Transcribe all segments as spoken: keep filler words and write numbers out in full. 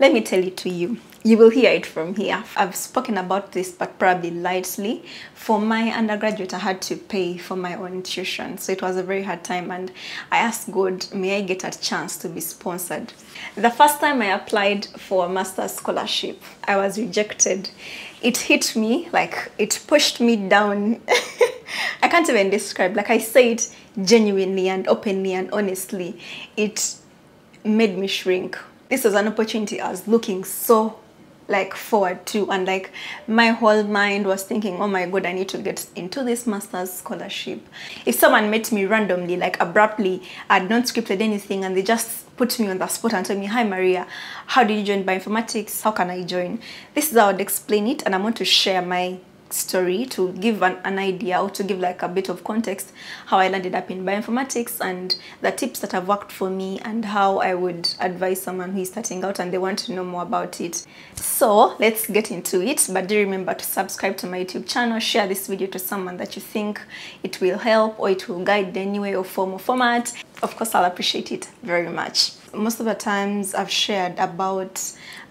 Let me tell it to you. You will hear it from here. I've spoken about this, but probably lightly. For my undergraduate, I had to pay for my own tuition, so it was a very hard time, and I asked God, may I get a chance to be sponsored? The first time I applied for a master's scholarship, I was rejected. It hit me, like it pushed me down. I can't even describe, like I say it genuinely and openly and honestly, it made me shrink. This was an opportunity I was looking so like forward to, and like my whole mind was thinking, oh my God, I need to get into this master's scholarship. If someone met me randomly, like abruptly, I had not scripted anything, and they just put me on the spot and told me, hi Maria, how did you join bioinformatics? How can I join? This is how I would explain it, and I want to share my story to give an, an idea, or to give like a bit of context how I landed up in bioinformatics and the tips that have worked for me and how I would advise someone who is starting out and they want to know more about it. So let's get into it, but do remember to subscribe to my YouTube channel, share this video to someone that you think it will help or it will guide in any way or form or format. Of course, I'll appreciate it very much. Most of the times I've shared about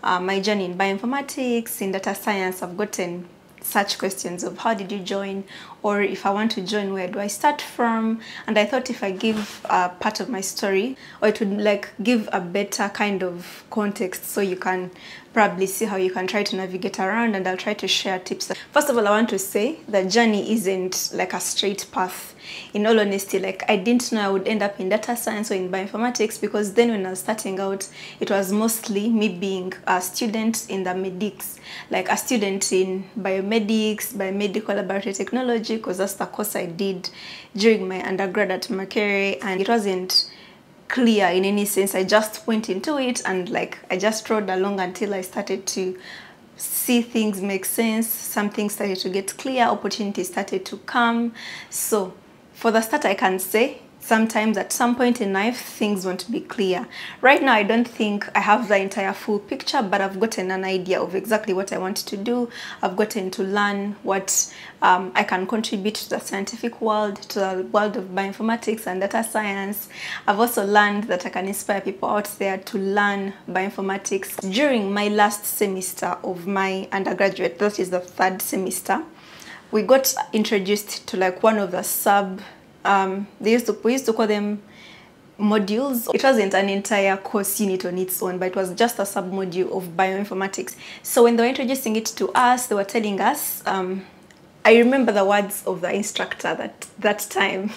uh, my journey in bioinformatics, in data science, I've gotten such questions of how did you join, or if I want to join, where do I start from? And I thought if I give a part of my story, or it would like give a better kind of context, so you can probably see how you can try to navigate around, and I'll try to share tips. First of all, I want to say the journey isn't like a straight path. In all honesty, like I didn't know I would end up in data science or in bioinformatics, because then when I was starting out, it was mostly me being a student in the medics, like a student in biomedics, biomedical laboratory technology, because that's the course I did during my undergrad at Makerere, and it wasn't clear in any sense. I just went into it and like I just trod along until I started to see things make sense. Some things started to get clear, opportunities started to come. So for the start, I can say sometimes at some point in life things won't be clear. Right now I don't think I have the entire full picture, but I've gotten an idea of exactly what I want to do. I've gotten to learn what um, I can contribute to the scientific world, to the world of bioinformatics and data science. I've also learned that I can inspire people out there to learn bioinformatics. During my last semester of my undergraduate, that is the third semester, we got introduced to like one of the sub Um, they used to, we used to call them modules. It wasn't an entire course unit on its own, but it was just a sub-module of bioinformatics. So when they were introducing it to us, they were telling us, um, I remember the words of the instructor that, that time.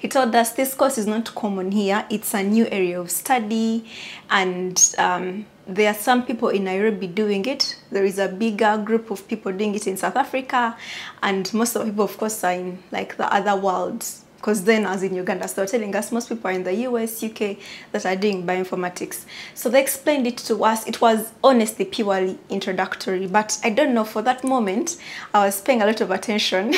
He told us, this course is not common here. It's a new area of study, and um, there are some people in Nairobi doing it. There is a bigger group of people doing it in South Africa, and most of the people, of course, are in like the other worlds. Because then I was in Uganda, so they were telling us most people are in the U S, U K that are doing bioinformatics. So they explained it to us. It was honestly purely introductory, but I don't know, for that moment, I was paying a lot of attention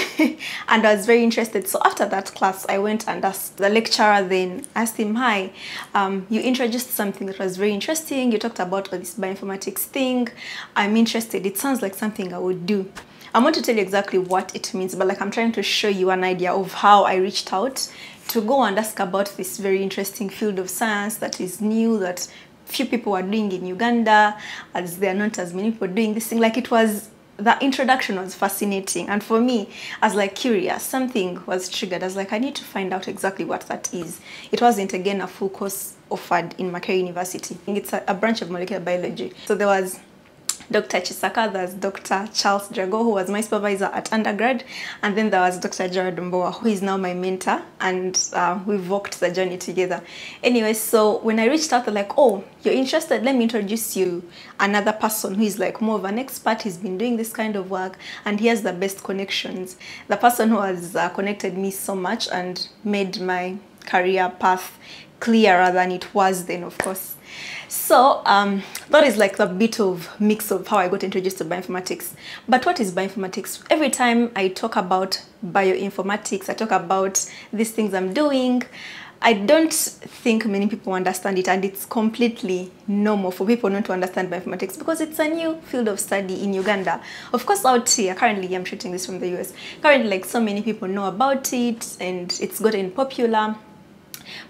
and I was very interested. So after that class, I went and asked the lecturer then, asked him, hi, um, you introduced something that was very interesting. You talked about all this bioinformatics thing. I'm interested. It sounds like something I would do. I want to tell you exactly what it means, but like I'm trying to show you an idea of how I reached out to go and ask about this very interesting field of science that is new, that few people are doing in Uganda, as there are not as many people doing this thing. Like it was, the introduction was fascinating, and for me, I was like curious. Something was triggered. I was like, I need to find out exactly what that is. It wasn't again a full course offered in Makerere University. It's a, a branch of molecular biology. So there was Doctor Chisaka, there's Doctor Charles Drago, who was my supervisor at undergrad, and then there was Doctor Jared Mbowa, who is now my mentor, and uh, we've walked the journey together. Anyway, so when I reached out, they're like, oh, you're interested? Let me introduce you another person who is like more of an expert. He's been doing this kind of work, and he has the best connections. The person who has uh, connected me so much and made my career path clearer than it was then, of course. So um, that is like a bit of mix of how I got introduced to bioinformatics. But what is bioinformatics? Every time I talk about bioinformatics, I talk about these things I'm doing, I don't think many people understand it, and it's completely normal for people not to understand bioinformatics because it's a new field of study in Uganda. Of course, out here, currently I'm shooting this from the U S, currently like so many people know about it and it's gotten popular.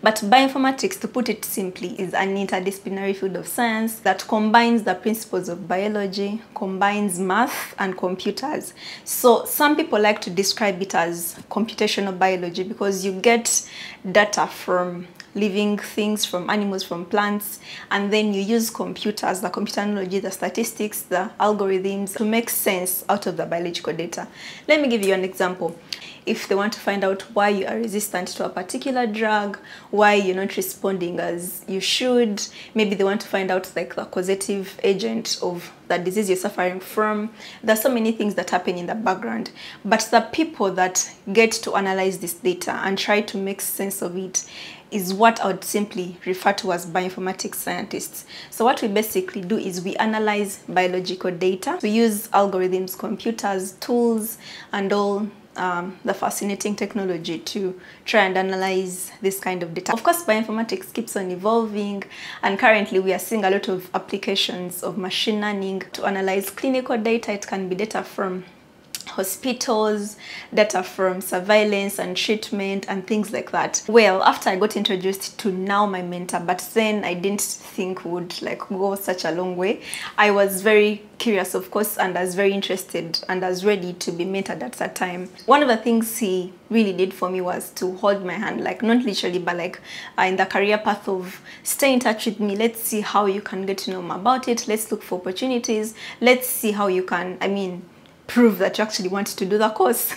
But bioinformatics, to put it simply, is an interdisciplinary field of science that combines the principles of biology, combines math and computers. So some people like to describe it as computational biology because you get data from living things, from animals, from plants, and then you use computers, the computer knowledge, the statistics, the algorithms to make sense out of the biological data. Let me give you an example. If they want to find out why you are resistant to a particular drug, why you're not responding as you should, maybe they want to find out like the causative agent of the disease you're suffering from. There's so many things that happen in the background, but the people that get to analyze this data and try to make sense of it is what I would simply refer to as bioinformatics scientists. So what we basically do is we analyze biological data. We use algorithms, computers, tools, and all Um, the fascinating technology to try and analyze this kind of data. Of course, bioinformatics keeps on evolving, and currently we are seeing a lot of applications of machine learning to analyze clinical data. It can be data from hospitals, data from surveillance and treatment and things like that. Well, after I got introduced to now my mentor, but then I didn't think would like go such a long way. I was very curious, of course, and I was very interested and I was ready to be mentored at that time. One of the things he really did for me was to hold my hand, like not literally, but like uh, in the career path of stay in touch with me. Let's see how you can get to know more about it. Let's look for opportunities. Let's see how you can, I mean, prove that you actually want to do the course.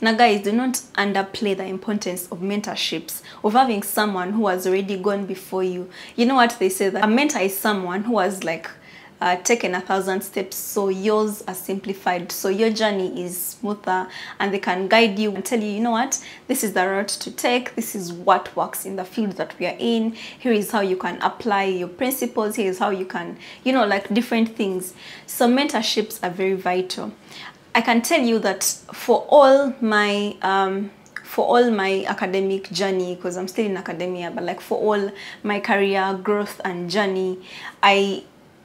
Now guys, do not underplay the importance of mentorships, of having someone who has already gone before you. You know what they say, that a mentor is someone who has like uh, taken a thousand steps, so yours are simplified, so your journey is smoother, and they can guide you and tell you, you know what, this is the route to take, this is what works in the field that we are in, here is how you can apply your principles, here is how you can, you know, like different things. So mentorships are very vital. I can tell you that for all my um, for all my academic journey, because I'm still in academia, but like for all my career growth and journey, I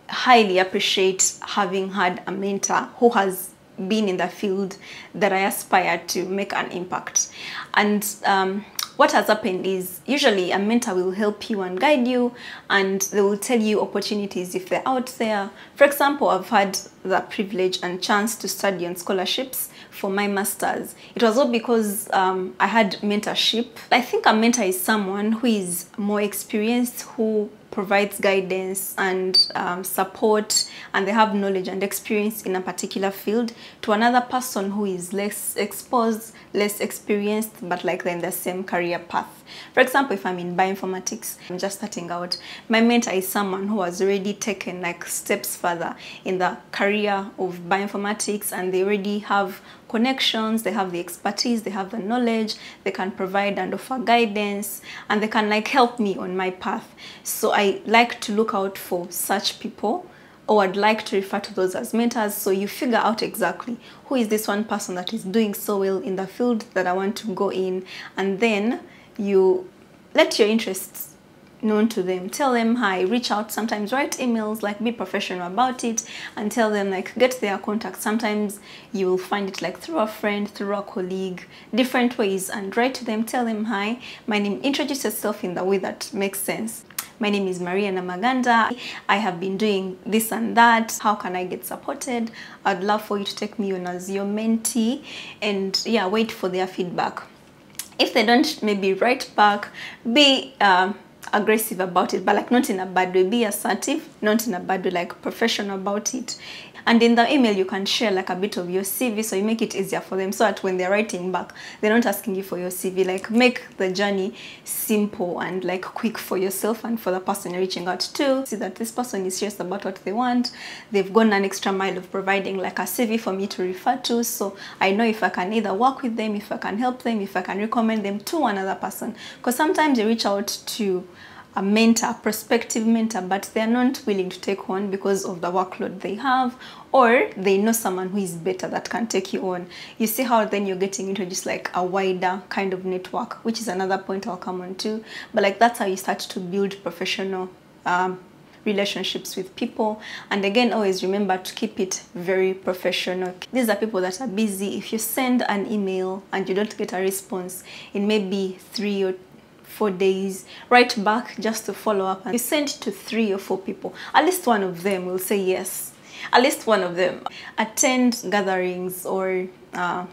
highly appreciate having had a mentor who has been in the field that I aspire to make an impact. And um, what has happened is usually a mentor will help you and guide you, and they will tell you opportunities if they're out there. For example, I've had the privilege and chance to study on scholarships for my master's. It was all because um, I had mentorship. I think a mentor is someone who is more experienced, who provides guidance and um, support, and they have knowledge and experience in a particular field to another person who is less exposed, less experienced, but like they're in the same career path. For example, if I'm in bioinformatics, I'm just starting out, my mentor is someone who has already taken like steps further in the career of bioinformatics, and they already have connections, they have the expertise, they have the knowledge, they can provide and offer guidance, and they can like help me on my path. So I like to look out for such people, or I'd like to refer to those as mentors. So you figure out exactly who is this one person that is doing so well in the field that I want to go in, and then you let your interests known to them. Tell them hi, reach out, sometimes write emails, like be professional about it, and tell them like get their contact. Sometimes you will find it like through a friend, through a colleague, different ways, and write to them, tell them hi, my name, introduce yourself in the way that makes sense. My name is Maria Namaganda. I have been doing this and that. How can I get supported? I'd love for you to take me on as your mentee, and yeah, wait for their feedback. If they don't maybe write back, be uh, aggressive about it, but like not in a bad way. Be assertive, not in a bad way, like professional about it. And in the email you can share like a bit of your C V, so you make it easier for them, so that when they're writing back, they're not asking you for your C V. Like make the journey simple and like quick for yourself and for the person you're reaching out to. See that this person is serious about what they want. They've gone an extra mile of providing like a C V for me to refer to, so I know if I can either work with them, if I can help them, if I can recommend them to another person. Because sometimes you reach out to a mentor, prospective mentor, but they're not willing to take on because of the workload they have, or they know someone who is better that can take you on. You see how then you're getting introduced like a wider kind of network, which is another point I'll come on to. But like that's how you start to build professional um, relationships with people. And again, always remember to keep it very professional. These are people that are busy. If you send an email and you don't get a response in maybe three or four days, write back just to follow up, and you send to three or four people. At least one of them will say yes. At least one of them. Attend gatherings or uh,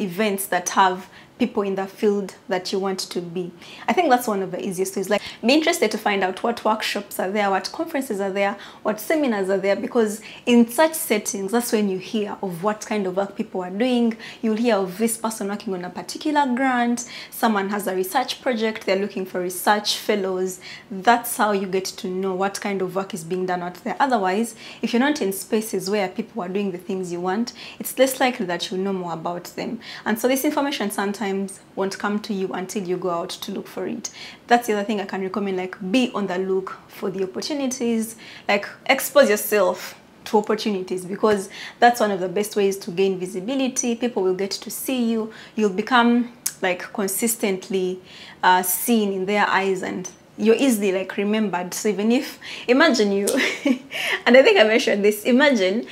events that have people in the field that you want to be. I think that's one of the easiest ways. Like, be interested to find out what workshops are there, what conferences are there, what seminars are there, because in such settings, that's when you hear of what kind of work people are doing. You'll hear of this person working on a particular grant, someone has a research project, they're looking for research fellows. That's how you get to know what kind of work is being done out there. Otherwise, if you're not in spaces where people are doing the things you want, it's less likely that you'll know more about them. And so this information sometimes won't come to you until you go out to look for it. That's the other thing I can recommend, like, be on the look for the opportunities, like expose yourself to opportunities, because that's one of the best ways to gain visibility. People will get to see you. You'll become like consistently uh, seen in their eyes, and you're easily like remembered. So even if, imagine you, and I think I mentioned this, imagine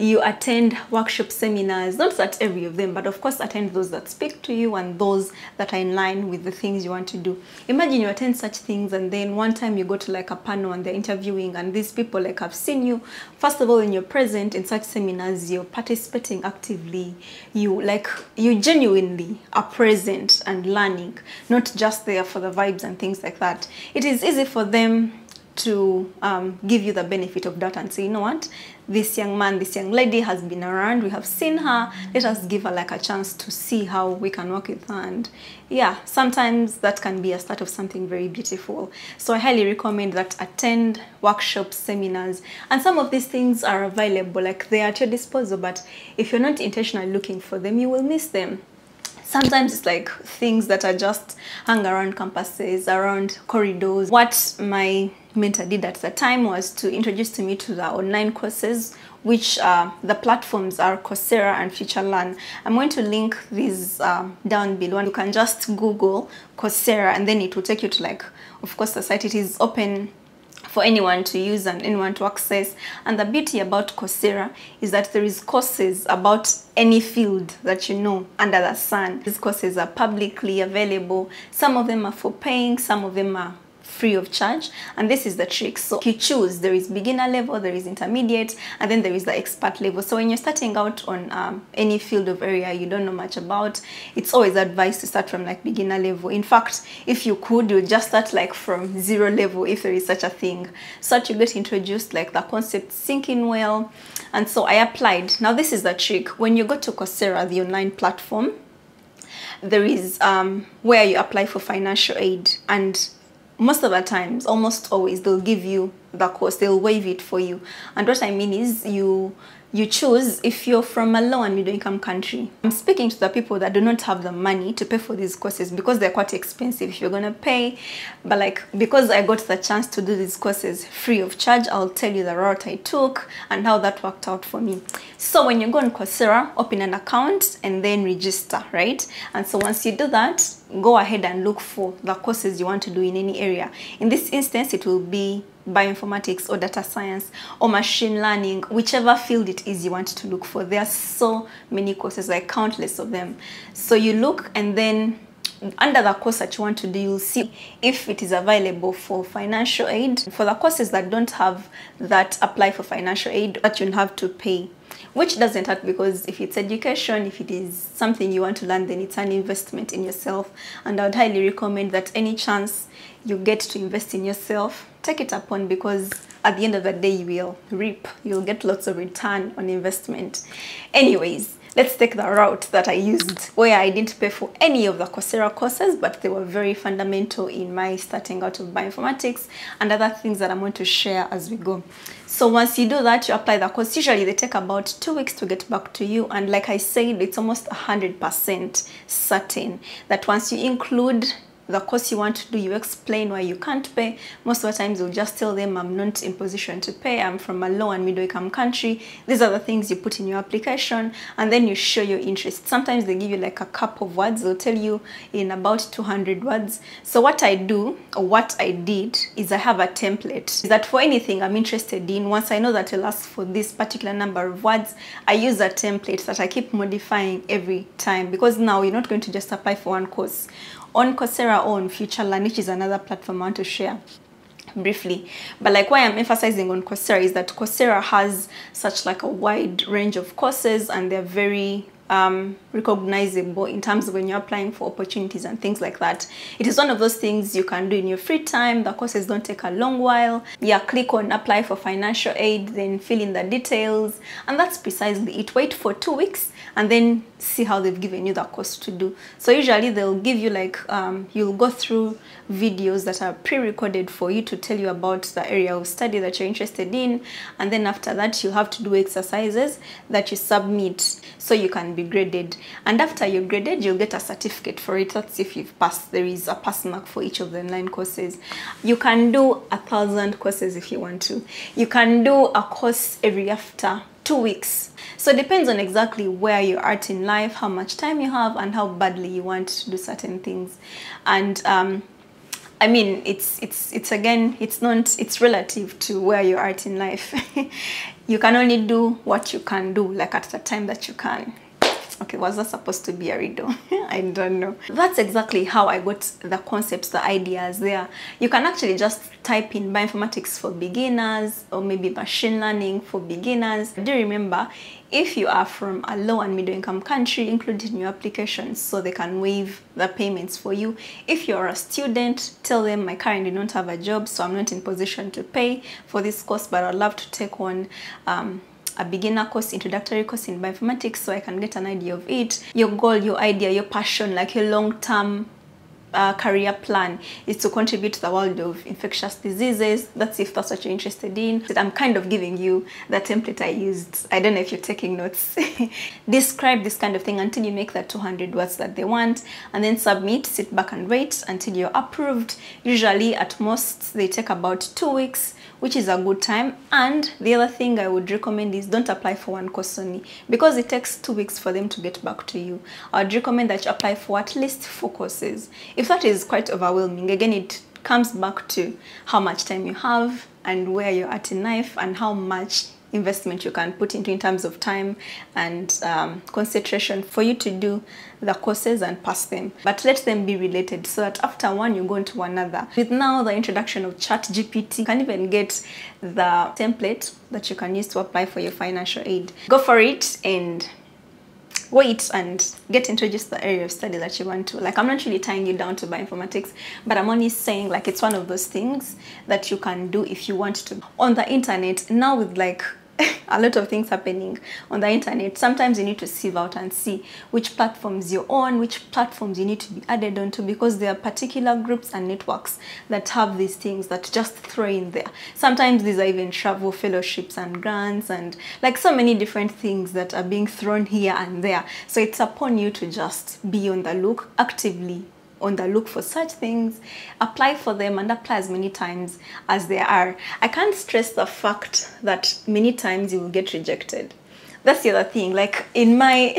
you attend workshop seminars, not that every of them, but of course attend those that speak to you and those that are in line with the things you want to do. Imagine you attend such things, and then one time you go to like a panel and they're interviewing, and these people like have seen you. First of all, when you're present in such seminars, you're participating actively. You like, you genuinely are present and learning, not just there for the vibes and things like that. It is easy for them to um, give you the benefit of doubt and say, you know what, this young man, this young lady has been around, we have seen her, let us give her like a chance to see how we can work with her. And yeah, sometimes that can be a start of something very beautiful. So I highly recommend that, attend workshops, seminars, and some of these things are available, like they're at your disposal, but if you're not intentionally looking for them, you will miss them. Sometimes it's like things that are just hung around campuses, around corridors. What my mentor did at the time was to introduce to me to the online courses, which uh, the platforms are Coursera and FutureLearn. I'm going to link these uh, down below. You can just Google Coursera, and then it will take you to, like, of course the site. It is open for anyone to use and anyone to access. And the beauty about Coursera is that there is courses about any field that you know under the sun. These courses are publicly available. Some of them are for paying, some of them are free of charge, and this is the trick. So you choose, there is beginner level, there is intermediate, and then there is the expert level. So when you're starting out on um, any field of area you don't know much about, it's always advised to start from like beginner level. In fact, if you could, you just start like from zero level, if there is such a thing, so that you get introduced like the concept sinking well. And so I applied. Now this is the trick. When you go to Coursera, the online platform, there is um, where you apply for financial aid, and most of the times, almost always, they'll give you the course, they'll waive it for you. And what I mean is, you you choose if you're from a low and middle income country. I'm speaking to the people that do not have the money to pay for these courses, because they're quite expensive if you're gonna pay. But like, because I got the chance to do these courses free of charge, I'll tell you the route I took and how that worked out for me. So when you go on Coursera, open an account and then register, right? And so once you do that, go ahead and look for the courses you want to do in any area. In this instance, it will be bioinformatics or data science or machine learning, whichever field it is you want to look for. There are so many courses, like countless of them. So you look, and then under the course that you want to do, you'll see if it is available for financial aid. For the courses that don't have that, apply for financial aid that you have to pay, which doesn't hurt, because if it's education, if it is something you want to learn, then it's an investment in yourself. And I would highly recommend that any chance you get to invest in yourself, take it upon, because at the end of the day, you will reap. You'll get lots of return on investment. Anyways, let's take the route that I used, where I didn't pay for any of the Coursera courses, but they were very fundamental in my starting out of bioinformatics and other things that I'm going to share as we go. So once you do that, you apply the course. Usually they take about two weeks to get back to you. And like I said, it's almost one hundred percent certain that once you include the course you want to do, you explain why you can't pay. Most of the times you'll just tell them, I'm not in position to pay, I'm from a low and middle income country. These are the things you put in your application, and then you show your interest. Sometimes they give you like a couple of words, they'll tell you in about two hundred words. So what I do, or what I did, is I have a template that for anything I'm interested in, once I know that it'll ask for this particular number of words, I use a template that I keep modifying every time, because now you're not going to just apply for one course on Coursera or on FutureLearn, which is another platform I want to share briefly. But like why I'm emphasizing on Coursera is that Coursera has such like a wide range of courses, and they're very um, recognizable in terms of when you're applying for opportunities and things like that. It is one of those things you can do in your free time. The courses don't take a long while. Yeah, click on apply for financial aid, then fill in the details. And that's precisely it. Wait for two weeks and then see how they've given you the course to do. So usually they'll give you like, um, you'll go through videos that are pre-recorded for you to tell you about the area of study that you're interested in, and then after that you have to do exercises that you submit so you can be graded, and after you're graded you'll get a certificate for it. That's if you've passed. There is a pass mark for each of the online courses. You can do a thousand courses if you want to. You can do a course every after two weeks. So it depends on exactly where you are in life, how much time you have, and how badly you want to do certain things. And um I mean, it's it's it's again, it's not, it's relative to where you are in life. You can only do what you can do, like at the time that you can. Okay, was that supposed to be a riddle? I don't know. That's exactly how I got the concepts, the ideas there. You can actually just type in bioinformatics for beginners, or maybe machine learning for beginners. Do remember, if you are from a low and middle income country, include it in your applications so they can waive the payments for you. If you're a student, tell them I currently don't have a job, so I'm not in position to pay for this course, but I'd love to take on um, a beginner course, introductory course in bioinformatics, so I can get an idea of it. Your goal, your idea, your passion, like your long-term uh, career plan is to contribute to the world of infectious diseases. That's if that's what you're interested in. I'm kind of giving you the template I used. I don't know if you're taking notes. Describe this kind of thing until you make that two hundred words that they want, and then submit, sit back and wait until you're approved. Usually at most they take about two weeks. Which is a good time. And the other thing I would recommend is don't apply for one course only, because it takes two weeks for them to get back to you. I would recommend that you apply for at least four courses. If that is quite overwhelming, again, it comes back to how much time you have and where you're at in life and how much investment you can put into in terms of time and um, concentration for you to do the courses and pass them. But let them be related so that after one you go into another. With now the introduction of Chat G P T, you can even get the template that you can use to apply for your financial aid. Go for it and wait and get introduced to the area of study that you want to. Like, I'm not really tying you down to bioinformatics, but I'm only saying like it's one of those things that you can do if you want to. On the internet, now with like a lot of things happening on the internet, sometimes you need to sieve out and see which platforms you're on, which platforms you need to be added onto, because there are particular groups and networks that have these things that just throw in there. Sometimes these are even travel fellowships and grants and like so many different things that are being thrown here and there. So it's upon you to just be on the look, actively on the look for such things, apply for them, and apply as many times as there are. I can't stress the fact that many times you will get rejected. That's the other thing, like in my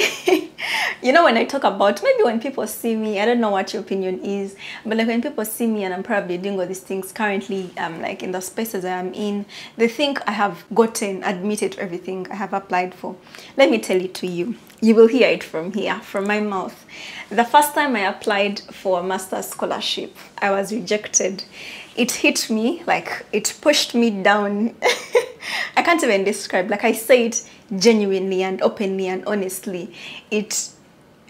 you know, when I talk about, maybe when people see me, I don't know what your opinion is, but like when people see me and I'm probably doing all these things currently, um, like in the spaces I am in, they think I have gotten admitted to everything I have applied for. Let me tell it to you. You will hear it from here, from my mouth. The first time I applied for a master's scholarship, I was rejected. It hit me, like it pushed me down. I can't even describe, like I say it genuinely and openly and honestly, it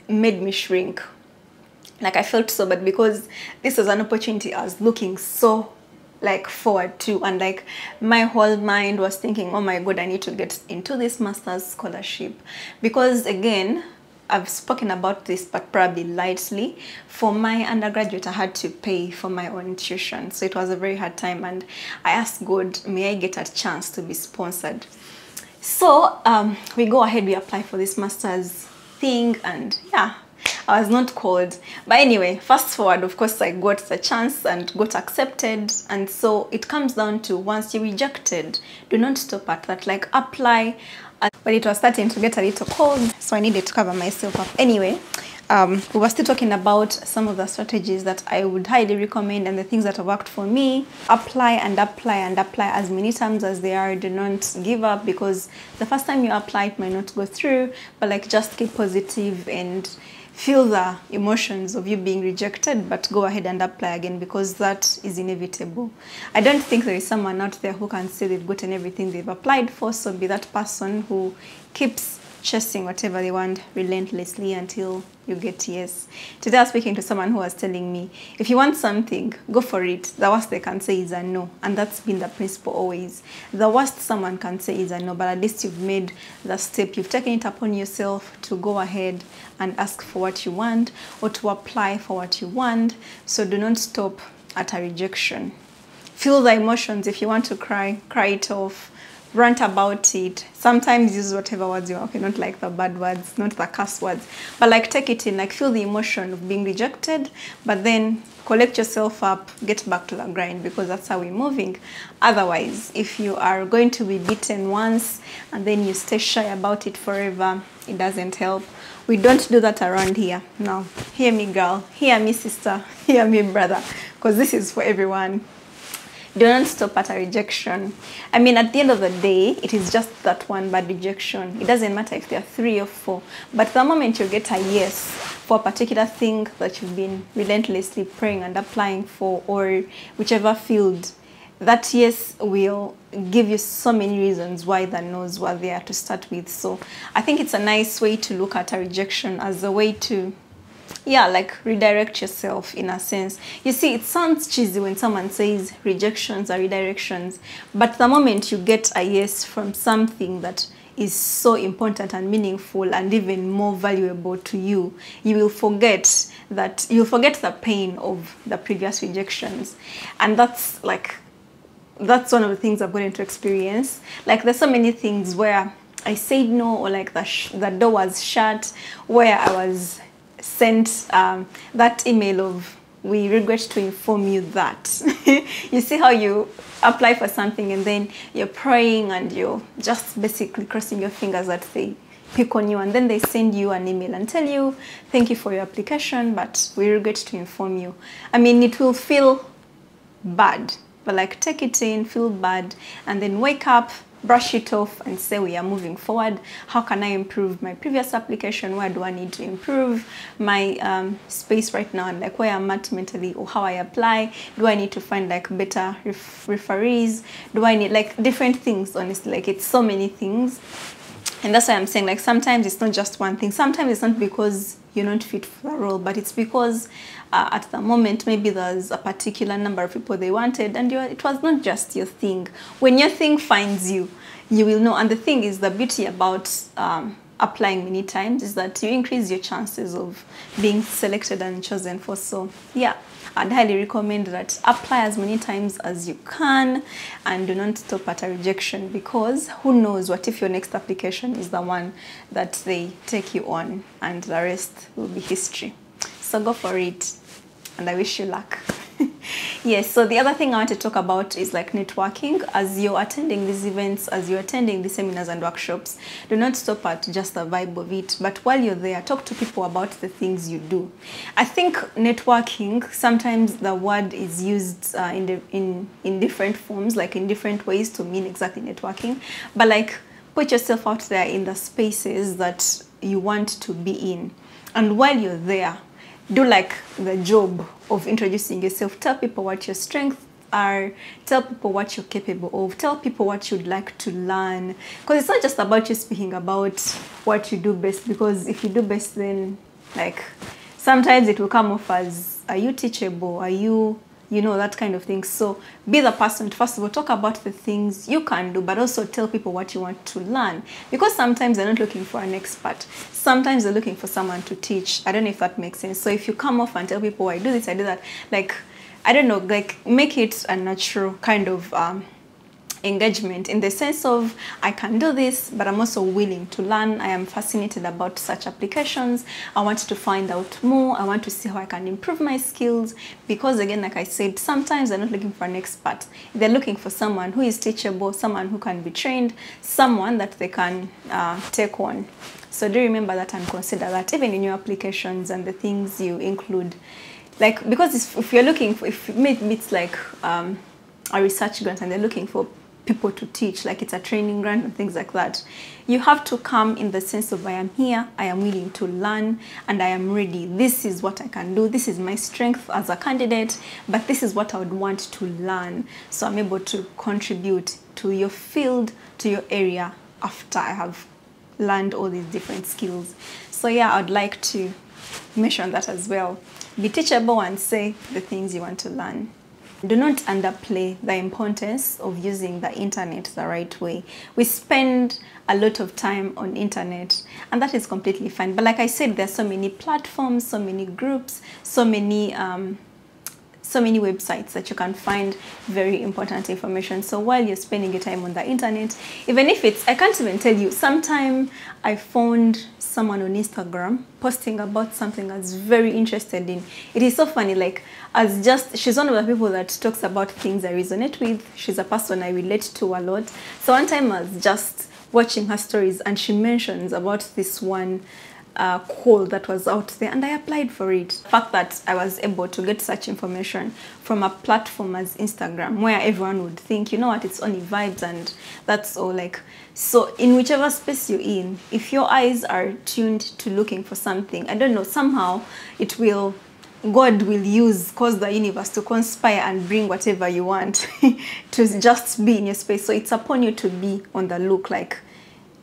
made me shrink. Like I felt so bad because this was an opportunity I was looking so like forward to, and like my whole mind was thinking, oh my god, I need to get into this master's scholarship. Because again, I've spoken about this, but probably lightly. For my undergraduate, I had to pay for my own tuition, so it was a very hard time, and I asked God, may I get a chance to be sponsored? So um, we go ahead, we apply for this master's thing, and yeah, I was not called. But anyway, fast forward, of course, I got the chance and got accepted. And so it comes down to, once you're rejected, do not stop at that, like apply. But it was starting to get a little cold, so I needed to cover myself up. Anyway, um, we were still talking about some of the strategies that I would highly recommend and the things that have worked for me. Apply and apply and apply as many times as they are. Do not give up, because the first time you apply it might not go through, but like just keep positive and feel the emotions of you being rejected, but go ahead and apply again, because that is inevitable. I don't think there is someone out there who can say they've gotten everything they've applied for, so be that person who keeps chasing whatever they want relentlessly until you get yes. Today I was speaking to someone who was telling me, if you want something, go for it. The worst they can say is a no, and that's been the principle always. The worst someone can say is a no, but at least you've made the step. You've taken it upon yourself to go ahead and ask for what you want, or to apply for what you want, so do not stop at a rejection. Feel the emotions. If you want to cry, cry it off. Rant about it. Sometimes use whatever words you want. Okay, not like the bad words, not the curse words, but like take it in, like feel the emotion of being rejected, but then collect yourself up, get back to the grind, because that's how we're moving. Otherwise, if you are going to be beaten once and then you stay shy about it forever, it doesn't help. We don't do that around here. Now, hear me, girl, hear me, sister, hear me, brother, because this is for everyone. Do not stop at a rejection. I mean, at the end of the day, it is just that one bad rejection. It doesn't matter if there are three or four. But the moment you get a yes for a particular thing that you've been relentlessly praying and applying for, or whichever field, that yes will give you so many reasons why the no's were there to start with. So I think it's a nice way to look at a rejection as a way to, yeah, like redirect yourself in a sense. You see, it sounds cheesy when someone says rejections are redirections, but the moment you get a yes from something that is so important and meaningful and even more valuable to you, you will forget that, you'll forget the pain of the previous rejections. And that's like, that's one of the things I've gotten to experience. Like there's so many things where I said no, or like the, sh the door was shut, where I was sent um, that email of, we regret to inform you that. You see how you apply for something and then you're praying and you're just basically crossing your fingers that they pick on you, and then they send you an email and tell you, thank you for your application, but we regret to inform you. I mean, it will feel bad, but like take it in, feel bad, and then wake up, brush it off and say, we are moving forward. How can I improve my previous application? Where do I need to improve my um, space right now? And like where I'm at mentally, or how I apply? Do I need to find like better ref referees? Do I need like different things? Honestly, like it's so many things. And that's why I'm saying, like, sometimes it's not just one thing. Sometimes it's not because you're not fit for the role, but it's because uh, at the moment, maybe there's a particular number of people they wanted, and you're, it was not just your thing. When your thing finds you, you will know. And the thing is, the beauty about um, applying many times is that you increase your chances of being selected and chosen for. So, yeah, I'd highly recommend that. Apply as many times as you can and do not stop at a rejection, because who knows, what if your next application is the one that they take you on, and the rest will be history. So go for it, and I wish you luck. Yes, so the other thing I want to talk about is like networking. As you're attending these events, as you're attending the seminars and workshops, do not stop at just the vibe of it, but while you're there, talk to people about the things you do. I think networking, sometimes the word is used uh, in, the, in, in different forms, like in different ways to mean exactly networking, but like put yourself out there in the spaces that you want to be in, and while you're there, do like the job of introducing yourself. Tell people what your strengths are, tell people what you're capable of, tell people what you'd like to learn, because it's not just about you speaking about what you do best, because if you do best, then like sometimes it will come off as, are you teachable, are you, you know, that kind of thing. So be the person to, first of all, talk about the things you can do, but also tell people what you want to learn, because sometimes they're not looking for an expert. Sometimes they're looking for someone to teach. I don't know if that makes sense. So if you come off and tell people, I do this, I do that, like, I don't know, like make it a natural kind of um, engagement, in the sense of, I can do this, but I'm also willing to learn. I am fascinated about such applications. I want to find out more. I want to see how I can improve my skills, because again, like I said, sometimes they're not looking for an expert. They're looking for someone who is teachable, someone who can be trained, someone that they can uh, take on. So do remember that and consider that even in your applications and the things you include, like, because if you're looking for, if it's like um, a research grant and they're looking for people to teach, like it's a training grant and things like that. You have to come in the sense of I am here, I am willing to learn, and I am ready. This is what I can do. This is my strength as a candidate, but this is what I would want to learn. So I'm able to contribute to your field, to your area after I have learned all these different skills. So yeah, I'd like to mention that as well. Be teachable and say the things you want to learn. Do not underplay the importance of using the internet the right way. We spend a lot of time on internet, and that is completely fine. But like I said, there are so many platforms, so many groups, so many um, so many websites that you can find very important information. So while you're spending your time on the internet, even if it's, I can't even tell you, sometime I found someone on Instagram posting about something I was very interested in. It is so funny, like, as just, she's one of the people that talks about things I resonate with. She's a person I relate to a lot. So one time I was just watching her stories and she mentions about this one Uh, call that was out there, and I applied for it. The fact that I was able to get such information from a platform as Instagram, where everyone would think, you know what, it's only vibes and that's all. Like, so in whichever space you're in, if your eyes are tuned to looking for something, I don't know, somehow it will, God will use, cause the universe to conspire and bring whatever you want to just be in your space. So it's upon you to be on the look, like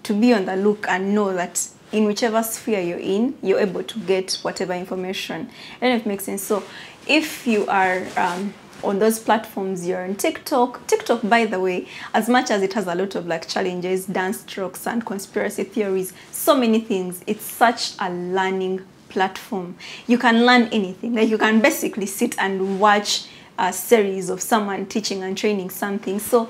to be on the look and know that in whichever sphere you're in, you're able to get whatever information. And it makes sense. So if you are um, on those platforms, you're on TikTok. TikTok, by the way, as much as it has a lot of like challenges, dance strokes and conspiracy theories, so many things, it's such a learning platform. You can learn anything. Like, you can basically sit and watch a series of someone teaching and training something. So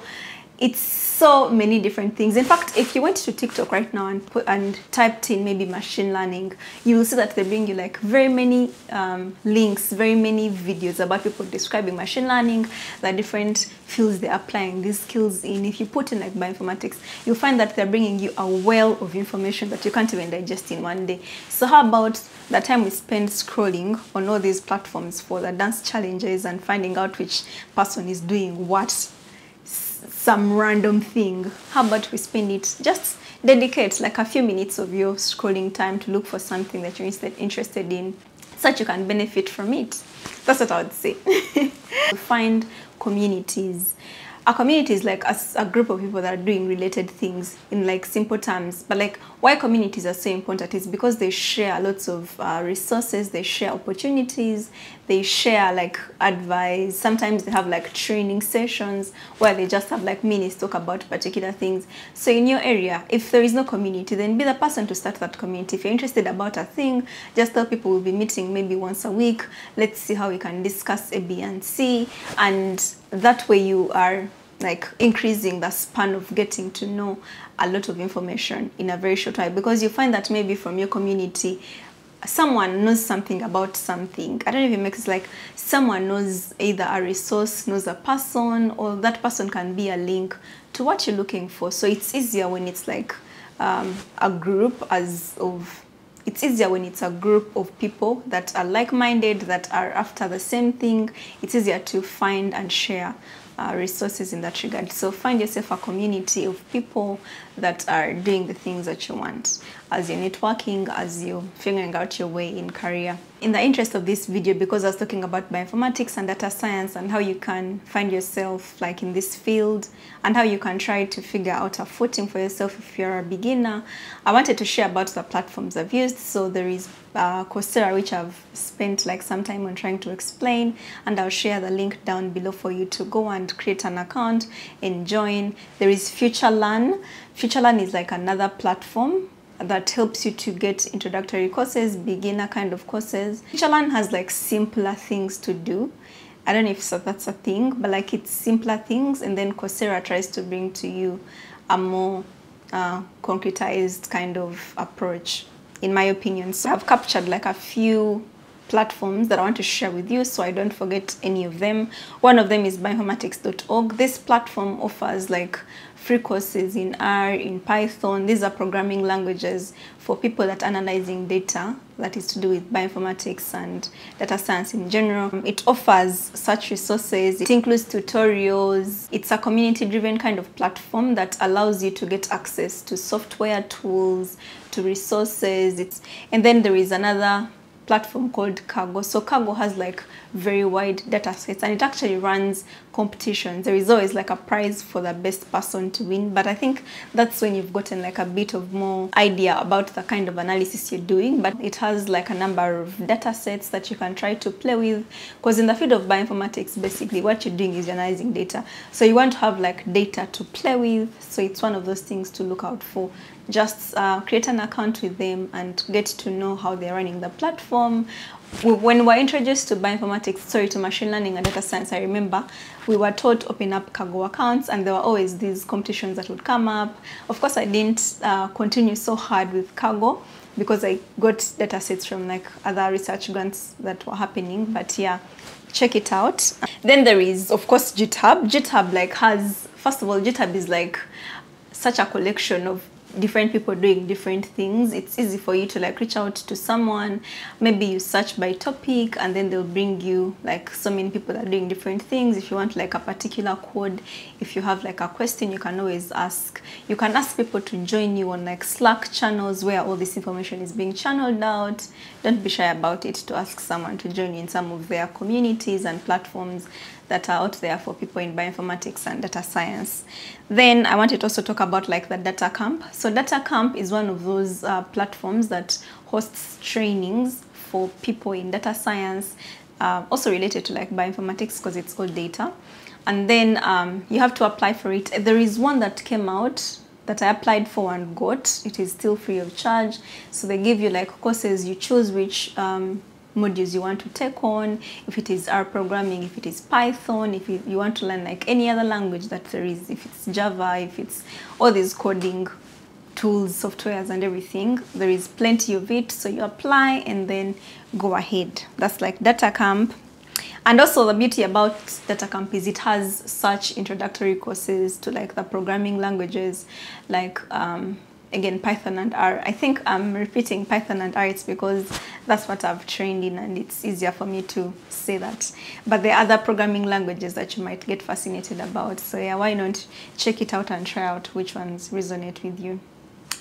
it's so many different things. In fact, if you went to TikTok right now and put and typed in maybe machine learning, you will see that they bring you like very many um, links, very many videos about people describing machine learning, the different fields they're applying these skills in. If you put in like bioinformatics, you'll find that they're bringing you a well of information that you can't even digest in one day. So how about the time we spend scrolling on all these platforms for the dance challenges and finding out which person is doing what? Some random thing. How about we spend it, just dedicate like a few minutes of your scrolling time to look for something that you're interested in, so that you can benefit from it. That's what I would say. Find communities. A community is like a, a group of people that are doing related things in like simple terms. But like, why communities are so important is because they share lots of uh, resources, they share opportunities, they share like advice. Sometimes they have like training sessions where they just have like minutes talk about particular things. So in your area, if there is no community, then be the person to start that community. If you're interested about a thing, just tell people we'll be meeting maybe once a week. Let's see how we can discuss A, B, and C. And that way you are like increasing the span of getting to know a lot of information in a very short time, because you find that maybe from your community someone knows something about something. I don't know if it makes, like, someone knows either a resource, knows a person, or that person can be a link to what you're looking for. So it's easier when it's like um, a group as of It's easier when it's a group of people that are like-minded, that are after the same thing. It's easier to find and share uh, resources in that regard. So find yourself a community of people that are doing the things that you want as you're networking, as you're figuring out your way in career. In the interest of this video, because I was talking about bioinformatics and data science and how you can find yourself like in this field and how you can try to figure out a footing for yourself if you're a beginner, I wanted to share about the platforms I've used. So there is uh, Coursera, which I've spent like some time on trying to explain, and I'll share the link down below for you to go and create an account and join. There is FutureLearn. FutureLearn is like another platform that helps you to get introductory courses, beginner kind of courses. FutureLearn has like simpler things to do. I don't know if that's a thing, but like it's simpler things, and then Coursera tries to bring to you a more uh, concretized kind of approach, in my opinion. So I've captured like a few platforms that I want to share with you, so I don't forget any of them. One of them is bioinformatics dot org. This platform offers like free courses in R, in Python. These are programming languages for people that are analyzing data that is to do with bioinformatics and data science in general. It offers such resources. It includes tutorials. It's a community-driven kind of platform that allows you to get access to software tools, to resources. It's, and then there is another platform called Kaggle. So Kaggle has like very wide data sets, and it actually runs competitions. There is always like a prize for the best person to win, but I think that's when you've gotten like a bit of more idea about the kind of analysis you're doing. But it has like a number of data sets that you can try to play with, because in the field of bioinformatics, basically what you're doing is analyzing data, so you want to have like data to play with. So it's one of those things to look out for. Just uh, create an account with them and get to know how they're running the platform. When we were introduced to bioinformatics, sorry, to machine learning and data science, I remember we were told to open up Kaggle accounts, and there were always these competitions that would come up. Of course, I didn't uh, continue so hard with Kaggle because I got data sets from like other research grants that were happening, but yeah, check it out. Then there is, of course, GitHub. GitHub like has, first of all, GitHub is like such a collection of different people doing different things. It's easy for you to like reach out to someone. Maybe you search by topic, and then they'll bring you like so many people that are doing different things. If you want like a particular code, if you have like a question, you can always ask. You can ask people to join you on like Slack channels where all this information is being channeled out. Don't be shy about it to ask someone to join you in some of their communities and platforms that are out there for people in bioinformatics and data science. Then I wanted to also talk about like the DataCamp. So DataCamp is one of those uh, platforms that hosts trainings for people in data science, uh, also related to like bioinformatics because it's all data. And then um, you have to apply for it. There is one that came out that I applied for and got. It is still free of charge. So they give you like courses, you choose which um, modules you want to take on, if it is R programming, if it is Python, if you, you want to learn like any other language that there is, if it's Java, if it's all these coding tools, softwares and everything. There is plenty of it, so you apply and then go ahead. That's like DataCamp. And also the beauty about DataCamp is it has such introductory courses to like the programming languages, like um, again, Python and R. I think I'm repeating Python and R. It's because that's what I've trained in, and it's easier for me to say that. But there are other programming languages that you might get fascinated about. So yeah, why not check it out and try out which ones resonate with you.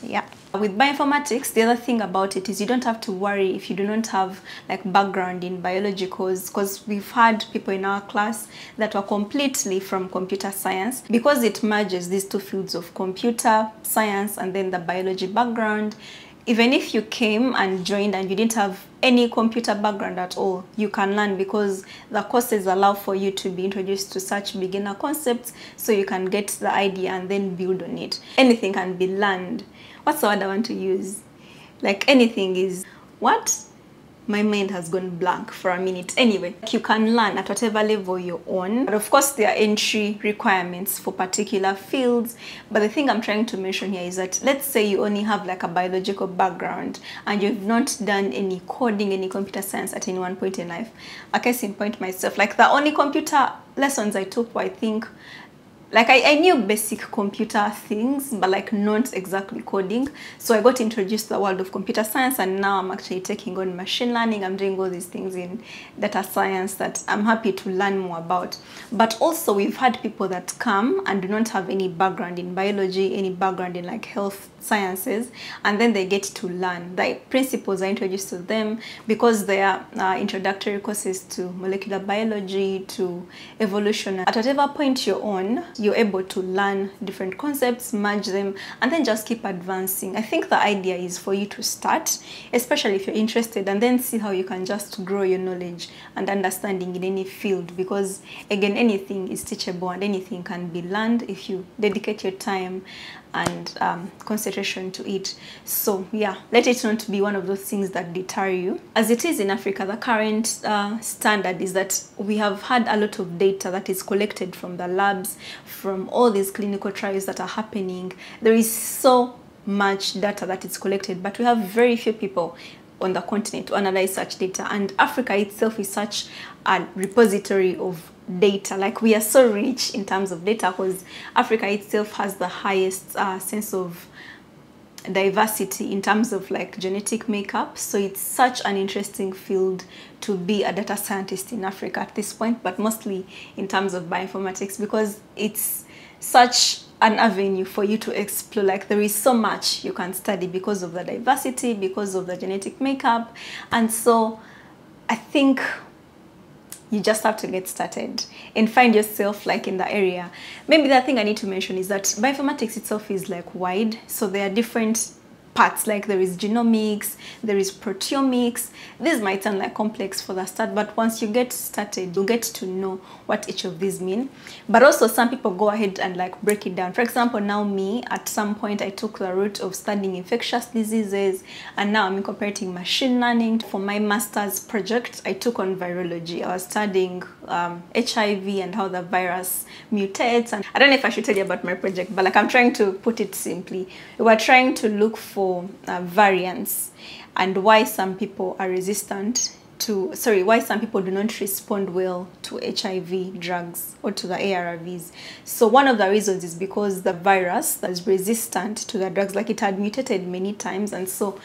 Yeah. With bioinformatics, the other thing about it is you don't have to worry if you do not have like background in biology, because we've had people in our class that were completely from computer science, because it merges these two fields of computer science and then the biology background. Even if you came and joined and you didn't have any computer background at all, you can learn, because the courses allow for you to be introduced to such beginner concepts, so you can get the idea and then build on it. Anything can be learned. What's the word I want to use? Like anything is what? My mind has gone blank for a minute. Anyway, you can learn at whatever level you're on. But of course, there are entry requirements for particular fields. But the thing I'm trying to mention here is that let's say you only have like a biological background and you've not done any coding, any computer science at any one point in life. A case in point myself, like the only computer lessons I took were, I think, Like I, I knew basic computer things, but like not exactly coding. So I got introduced to the world of computer science, and now I'm actually taking on machine learning. I'm doing all these things in data science that I'm happy to learn more about. But also we've had people that come and do not have any background in biology, any background in like health sciences, and then they get to learn. The principles are introduced to them because they are uh, introductory courses to molecular biology, to evolution. At whatever point you're on, you're able to learn different concepts, merge them, and then just keep advancing. I think the idea is for you to start, especially if you're interested, and then see how you can just grow your knowledge and understanding in any field, because again, anything is teachable and anything can be learned if you dedicate your time and um, concentration to it. So yeah, let it not be one of those things that deter you. As it is in Africa, the current uh, standard is that we have had a lot of data that is collected from the labs, from all these clinical trials that are happening. There is so much data that is collected, but we have very few people on the continent to analyze such data. And Africa itself is such a repository of data. Like, we are so rich in terms of data because Africa itself has the highest uh, sense of diversity in terms of like genetic makeup. So it's such an interesting field to be a data scientist in Africa at this point, but mostly in terms of bioinformatics, because it's such an avenue for you to explore. Like, there is so much you can study because of the diversity, because of the genetic makeup. And so I think you just have to get started and find yourself like in the area. Maybe the thing I need to mention is that bioinformatics itself is like wide. So there are different parts, like there is genomics, there is proteomics. This might sound like complex for the start, but once you get started, you'll get to know what each of these mean. But also some people go ahead and like break it down. For example, now me, at some point I took the route of studying infectious diseases, and now I'm incorporating machine learning. For my master's project, I took on virology. I was studying um, H I V and how the virus mutates. And I don't know if I should tell you about my project, but like I'm trying to put it simply. We were trying to look for Uh, variants and why some people are resistant to, sorry, why some people do not respond well to H I V drugs or to the A R Vs. So one of the reasons is because the virus is resistant to the drugs, like it had mutated many times, and so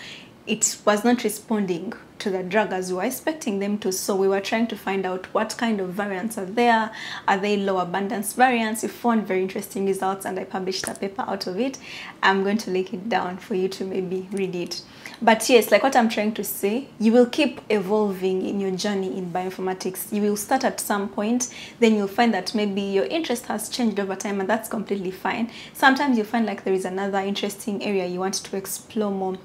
it was not responding to the drug as we were expecting them to. So we were trying to find out what kind of variants are there. Are they low abundance variants? We found very interesting results and I published a paper out of it. I'm going to link it down for you to maybe read it. But yes, like what I'm trying to say, you will keep evolving in your journey in bioinformatics. You will start at some point, then you'll find that maybe your interest has changed over time, and that's completely fine. Sometimes you find like there is another interesting area you want to explore more.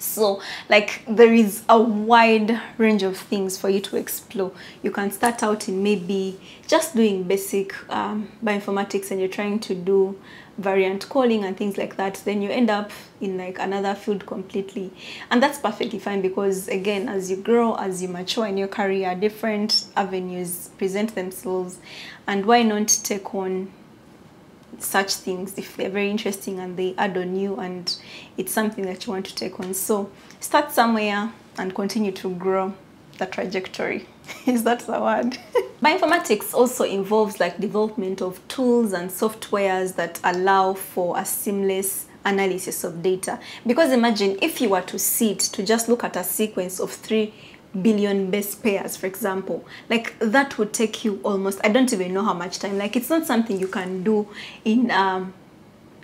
So like there is a wide range of things for you to explore. You can start out in maybe just doing basic um, bioinformatics and you're trying to do variant calling and things like that. Then you end up in like another field completely. And that's perfectly fine because again, as you grow, as you mature in your career, different avenues present themselves. And why not take on such things if they're very interesting and they add on you and it's something that you want to take on. So start somewhere and continue to grow the trajectory. Is that the word? Bioinformatics also involves like development of tools and softwares that allow for a seamless analysis of data. Because imagine if you were to sit to just look at a sequence of three billion base pairs, for example, like that would take you almost, I don't even know how much time. Like it's not something you can do in um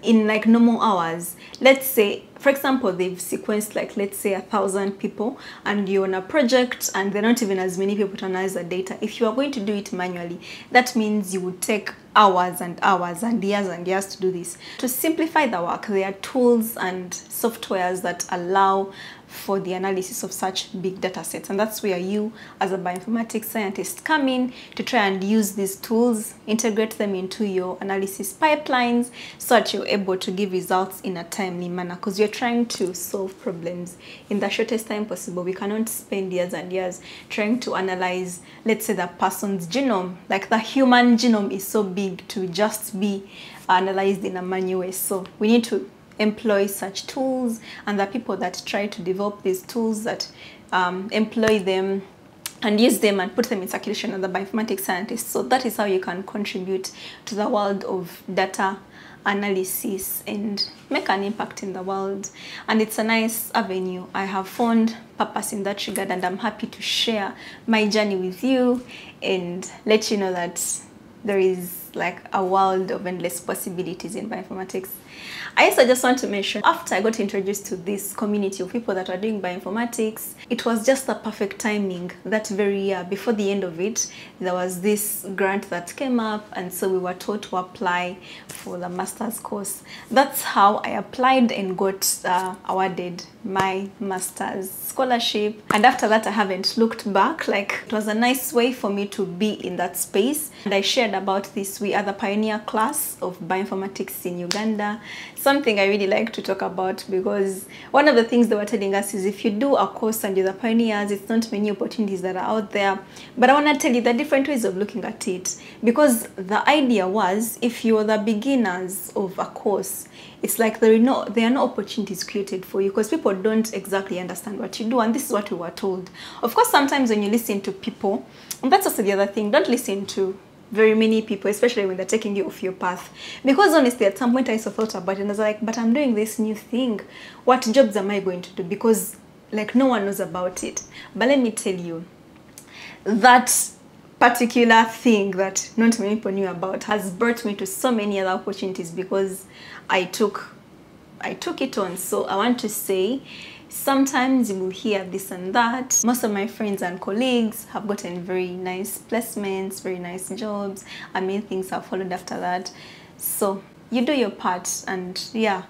in like normal hours. Let's say, for example, they've sequenced like, let's say a thousand people and you're on a project and they're not even as many people to analyze the data. If you are going to do it manually, that means you would take hours and hours and years and years to do this. To simplify the work, there are tools and softwares that allow for the analysis of such big data sets. And that's where you as a bioinformatics scientist come in to try and use these tools, integrate them into your analysis pipelines so that you're able to give results in a timely manner, because you're trying to solve problems in the shortest time possible. We cannot spend years and years trying to analyze, let's say, the person's genome. Like the human genome is so big to just be analyzed in a manual way. So we need to employ such tools, and the people that try to develop these tools that um, employ them and use them and put them in circulation are the bioinformatics scientists. So that is how you can contribute to the world of data analysis and make an impact in the world. And it's a nice avenue. I have found purpose in that regard, and I'm happy to share my journey with you and let you know that there is like a world of endless possibilities in bioinformatics. I also just want to mention, after I got introduced to this community of people that are doing bioinformatics, it was just the perfect timing. That very year, before the end of it, there was this grant that came up, and so we were told to apply for the master's course. That's how I applied and got uh, awarded my master's scholarship. And after that, I haven't looked back. Like, it was a nice way for me to be in that space. And I shared about this. We are the pioneer class of bioinformatics in Uganda. something I really like to talk about, because one of the things they were telling us is if you do a course and you're the pioneers, it's not many opportunities that are out there. But I want to tell you the different ways of looking at it, because the idea was if you're the beginners of a course, it's like there are no, there are no opportunities created for you, because people don't exactly understand what you do, and this is what we were told. Of course, sometimes when you listen to people, and that's also the other thing, don't listen to very many people, especially when they're taking you off your path. Because honestly, at some point I also thought about it, and I was like, but I'm doing this new thing. What jobs am I going to do? Because like no one knows about it. But let me tell you, that particular thing that not many people knew about has brought me to so many other opportunities, because I took, I took it on. So I want to say, sometimes you will hear this and that. Most of my friends and colleagues have gotten very nice placements, very nice jobs. I mean, things have followed after that. So you do your part, and yeah.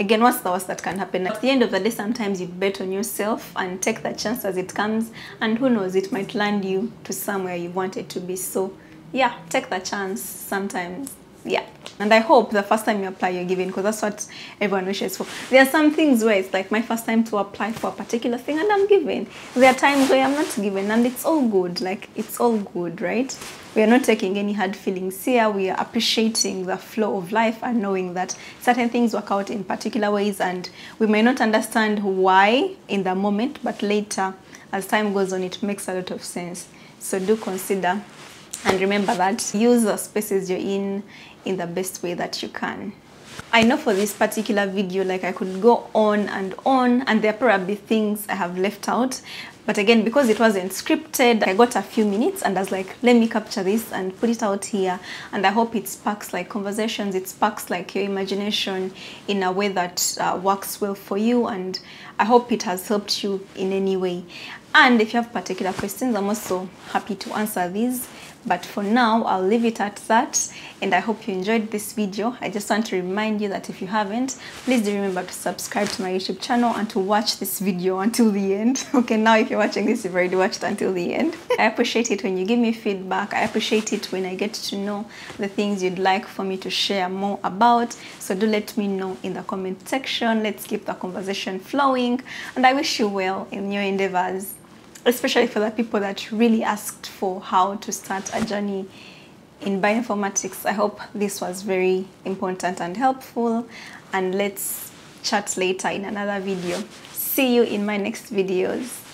Again, what's the worst that can happen? At the end of the day, sometimes you bet on yourself and take the chance as it comes, and who knows, it might land you to somewhere you wanted to be. So yeah, take the chance sometimes. Yeah, and I hope the first time you apply you're given, because that's what everyone wishes for. There are some things where it's like my first time to apply for a particular thing and I'm given. There are times where I'm not given, and it's all good. Like, it's all good, right? We are not taking any hard feelings here. We are appreciating the flow of life and knowing that certain things work out in particular ways, and we may not understand why in the moment, but later as time goes on it makes a lot of sense. So do consider and remember that. Use the spaces you're in in the best way that you can. I know for this particular video, like, I could go on and on, and there are probably things I have left out, but again, because it wasn't scripted, I got a few minutes and I was like, let me capture this and put it out here, and I hope it sparks like conversations, it sparks like your imagination in a way that uh, works well for you, and I hope it has helped you in any way. And if you have particular questions, I'm also happy to answer these. But for now, I'll leave it at that, and I hope you enjoyed this video. I just want to remind you that if you haven't, please do remember to subscribe to my YouTube channel and to watch this video until the end. Okay, now if you're watching this, you've already watched until the end. I appreciate it when you give me feedback. I appreciate it when I get to know the things you'd like for me to share more about. So do let me know in the comment section. Let's keep the conversation flowing, and I wish you well in your endeavors, especially for the people that really asked for how to start a journey in bioinformatics. I hope this was very important and helpful, and let's chat later in another video. See you in my next videos.